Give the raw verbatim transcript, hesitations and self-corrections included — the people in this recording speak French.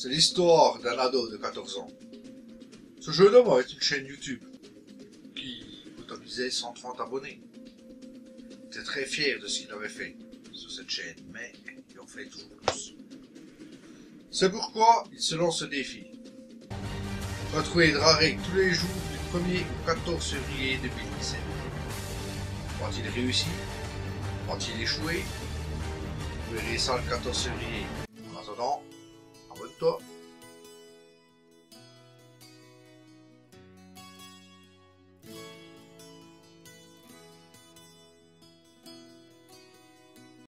c'est l'histoire d'un ado de quatorze ans. Ce jeu d'homme avait une chaîne YouTube qui comptabilisait cent trente abonnés. Ils étaient très fiers de ce qu'ils avaient fait sur cette chaîne, mais ils ont fait toujours plus. C'est pourquoi ils se lancent ce défi. Retrouvez Drareg tous les jours du premier au quatorze février deux mille dix-sept. Ont-ils réussi? Ont-ils échoué? Vous verrez ça le quatorze février. En attendant, abonne-toi.